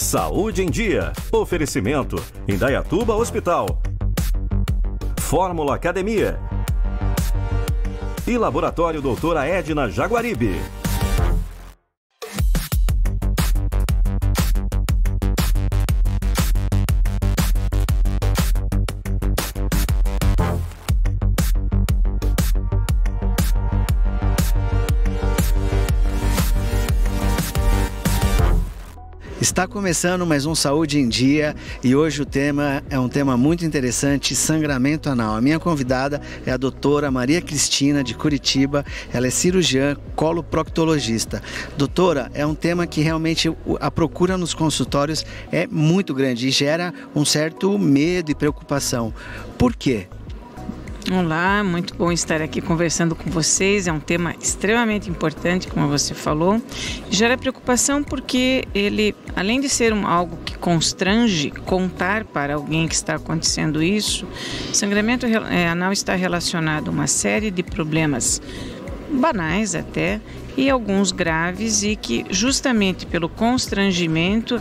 Saúde em Dia. Oferecimento: Indaiatuba Hospital, Fórmula Academia e Laboratório Doutora Edna Jaguaribe. Está começando mais um Saúde em Dia e hoje o tema é um tema muito interessante, sangramento anal. A minha convidada é a doutora Maria Cristina de Curitiba, ela é cirurgiã coloproctologista. Doutora, é um tema que realmente a procura nos consultórios é muito grande e gera um certo medo e preocupação. Por quê? Olá, muito bom estar aqui conversando com vocês, é um tema extremamente importante, como você falou. Gera preocupação porque ele, além de ser algo que constrange contar para alguém que está acontecendo isso, sangramento anal está relacionado a uma série de problemas banais até, e alguns graves e que justamente pelo constrangimento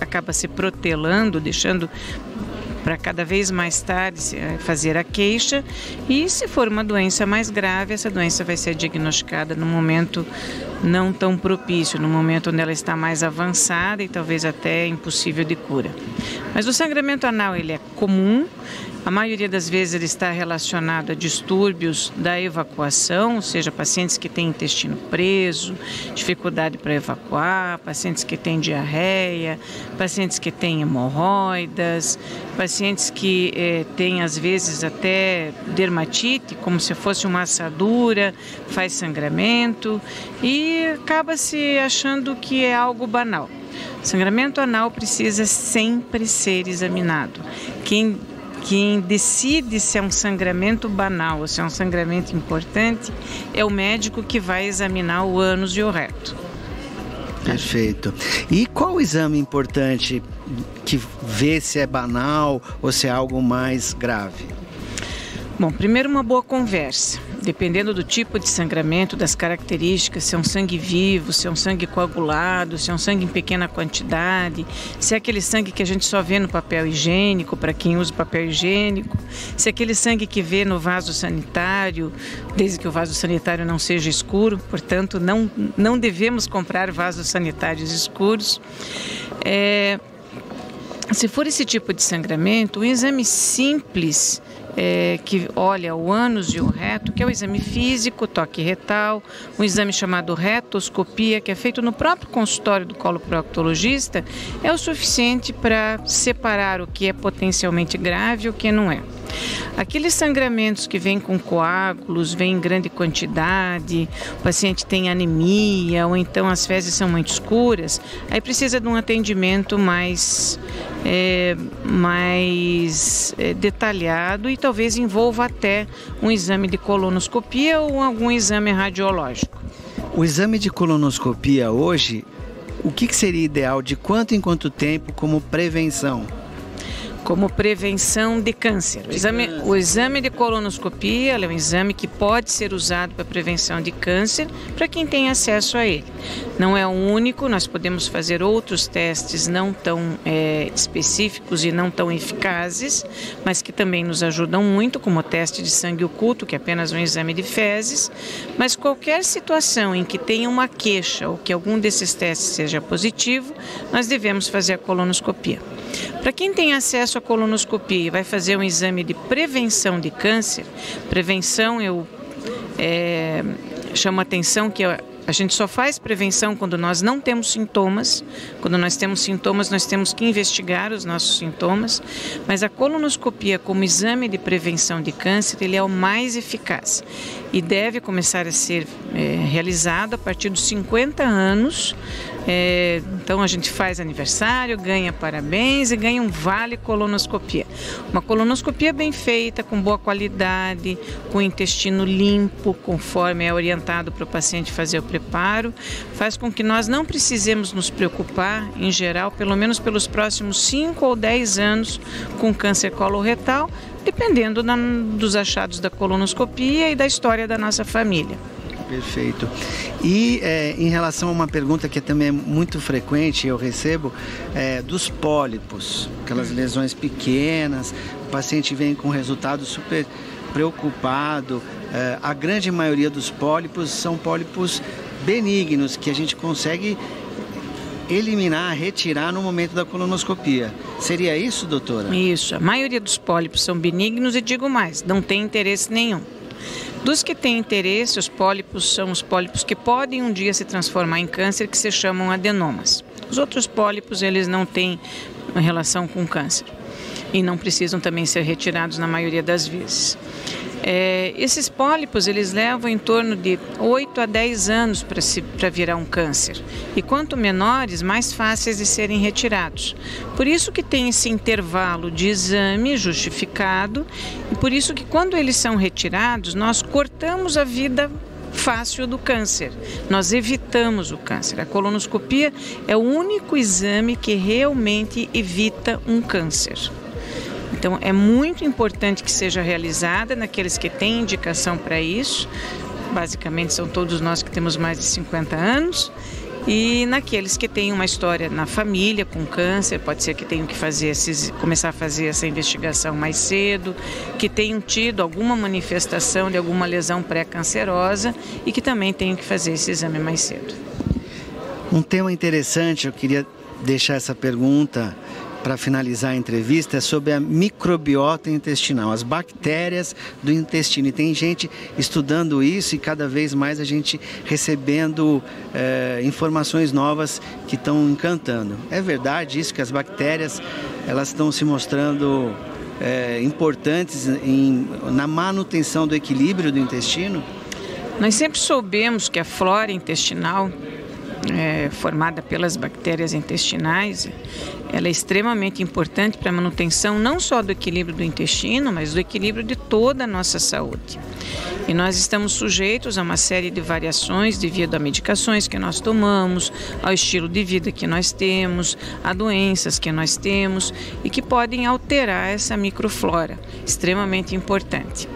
acaba se protelando, deixando para cada vez mais tarde fazer a queixa, e se for uma doença mais grave, essa doença vai ser diagnosticada no momento não tão propício, no momento onde ela está mais avançada e talvez até impossível de cura. Mas o sangramento anal ele é comum, a maioria das vezes ele está relacionado a distúrbios da evacuação, ou seja, pacientes que têm intestino preso, dificuldade para evacuar, pacientes que têm diarreia, pacientes que têm hemorroidas, pacientes que têm às vezes até dermatite, como se fosse uma assadura, faz sangramento e acaba se achando que é algo banal. Sangramento anal precisa sempre ser examinado. Quem decide se é um sangramento banal ou se é um sangramento importante é o médico que vai examinar o ânus e o reto. Perfeito. E qual o exame importante que vê se é banal ou se é algo mais grave? Bom, primeiro uma boa conversa. Dependendo do tipo de sangramento, das características, se é um sangue vivo, se é um sangue coagulado, se é um sangue em pequena quantidade, se é aquele sangue que a gente só vê no papel higiênico, para quem usa papel higiênico, se é aquele sangue que vê no vaso sanitário, desde que o vaso sanitário não seja escuro, portanto não devemos comprar vasos sanitários escuros. Se for esse tipo de sangramento, um exame simples que olha o ânus e o reto, que é o exame físico, toque retal, um exame chamado retoscopia, que é feito no próprio consultório do coloproctologista, é o suficiente para separar o que é potencialmente grave e o que não é. Aqueles sangramentos que vêm com coágulos, vêm em grande quantidade, o paciente tem anemia ou então as fezes são muito escuras, aí precisa de um atendimento mais detalhado e talvez envolva até um exame de colonoscopia ou algum exame radiológico. O exame de colonoscopia hoje, o que seria ideal de quanto em quanto tempo como prevenção? Como prevenção de câncer. O exame de colonoscopia é um exame que pode ser usado para prevenção de câncer para quem tem acesso a ele. Não é o único, nós podemos fazer outros testes não tão específicos e não tão eficazes, mas que também nos ajudam muito, como o teste de sangue oculto, que é apenas um exame de fezes. Mas qualquer situação em que tenha uma queixa ou que algum desses testes seja positivo, nós devemos fazer a colonoscopia. Para quem tem acesso à colonoscopia e vai fazer um exame de prevenção de câncer, prevenção eu chamo a atenção que a gente só faz prevenção quando nós não temos sintomas. Quando nós temos sintomas, nós temos que investigar os nossos sintomas. Mas a colonoscopia, como exame de prevenção de câncer, ele é o mais eficaz. E deve começar a ser realizado a partir dos 50 anos. Então a gente faz aniversário, ganha parabéns e ganha um vale colonoscopia. Uma colonoscopia bem feita, com boa qualidade, com intestino limpo, conforme é orientado para o paciente fazer o preparo, faz com que nós não precisemos nos preocupar, em geral, pelo menos pelos próximos 5 ou 10 anos com câncer coloretal, dependendo dos achados da colonoscopia e da história da nossa família. Perfeito. E em relação a uma pergunta que também é muito frequente, eu recebo, dos pólipos, aquelas lesões pequenas, o paciente vem com resultado super preocupado. A grande maioria dos pólipos são pólipos benignos, que a gente consegue eliminar, retirar no momento da colonoscopia. Seria isso, doutora? Isso. A maioria dos pólipos são benignos e digo mais, não tem interesse nenhum. Dos que têm interesse, os pólipos são os pólipos que podem um dia se transformar em câncer, que se chamam adenomas. Os outros pólipos, eles não têm relação com câncer e não precisam também ser retirados na maioria das vezes. Esses pólipos, eles levam em torno de 8 a 10 anos para virar um câncer. E quanto menores, mais fáceis de serem retirados. Por isso que tem esse intervalo de exame justificado, e por isso que quando eles são retirados, nós cortamos a vida fácil do câncer. Nós evitamos o câncer. A colonoscopia é o único exame que realmente evita um câncer. Então, é muito importante que seja realizada naqueles que têm indicação para isso. Basicamente, são todos nós que temos mais de 50 anos. E naqueles que têm uma história na família com câncer, pode ser que tenham que começar a fazer essa investigação mais cedo, que tenham tido alguma manifestação de alguma lesão pré-cancerosa e que também tenham que fazer esse exame mais cedo. Um tema interessante, eu queria deixar essa pergunta para finalizar a entrevista, é sobre a microbiota intestinal, as bactérias do intestino. E tem gente estudando isso e cada vez mais a gente recebendo informações novas que estão encantando. É verdade isso, que as bactérias, elas estão se mostrando importantes na manutenção do equilíbrio do intestino? Nós sempre soubemos que a flora intestinal, formada pelas bactérias intestinais, ela é extremamente importante para a manutenção não só do equilíbrio do intestino, mas do equilíbrio de toda a nossa saúde. E nós estamos sujeitos a uma série de variações devido a medicações que nós tomamos, ao estilo de vida que nós temos, a doenças que nós temos e que podem alterar essa microflora, extremamente importante.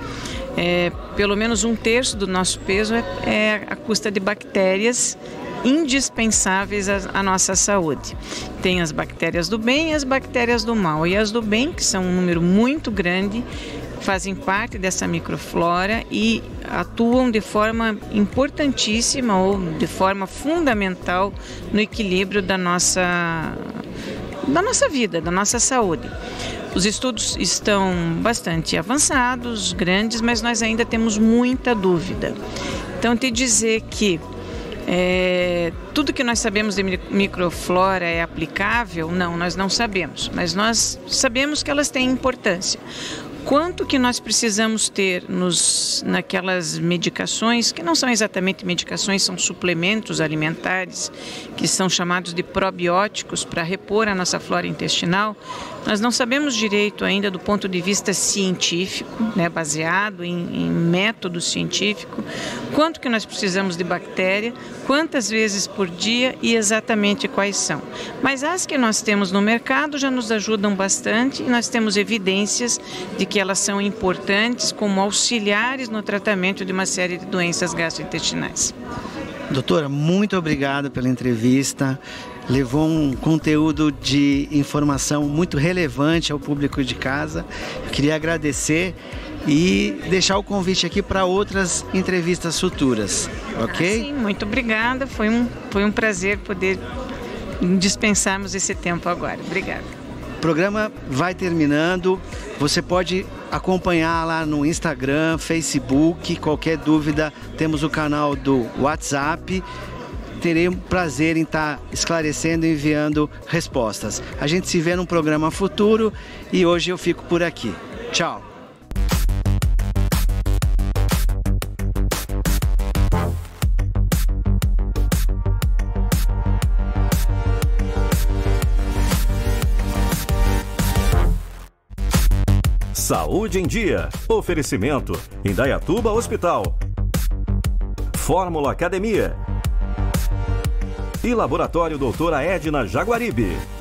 Pelo menos um terço do nosso peso é à custa de bactérias indispensáveis à nossa saúde. Tem as bactérias do bem e as bactérias do mal. E as do bem, que são um número muito grande, fazem parte dessa microflora e atuam de forma importantíssima ou de forma fundamental no equilíbrio da nossa vida, da nossa saúde. Os estudos estão bastante avançados, grandes, mas nós ainda temos muita dúvida. Então, te dizer que tudo que nós sabemos de microflora é aplicável? Não, nós não sabemos, mas nós sabemos que elas têm importância. Quanto que nós precisamos ter naquelas medicações, que não são exatamente medicações, são suplementos alimentares, que são chamados de probióticos, para repor a nossa flora intestinal, nós não sabemos direito ainda do ponto de vista científico, né, baseado em método científico, quanto que nós precisamos de bactéria, quantas vezes por dia e exatamente quais são. Mas as que nós temos no mercado já nos ajudam bastante e nós temos evidências de que elas são importantes como auxiliares no tratamento de uma série de doenças gastrointestinais. Doutora, muito obrigado pela entrevista. Levou um conteúdo de informação muito relevante ao público de casa. Eu queria agradecer e deixar o convite aqui para outras entrevistas futuras, ok? Sim, muito obrigada. Foi um prazer poder dispensarmos esse tempo agora. Obrigada. O programa vai terminando. Você pode acompanhar lá no Instagram, Facebook. Qualquer dúvida, temos o canal do WhatsApp. Terei um prazer em estar esclarecendo e enviando respostas. A gente se vê num programa futuro e hoje eu fico por aqui. Tchau! Saúde em Dia. Oferecimento: Indaiatuba Hospital, Fórmula Academia e Laboratório Doutora Edna Jaguaribe.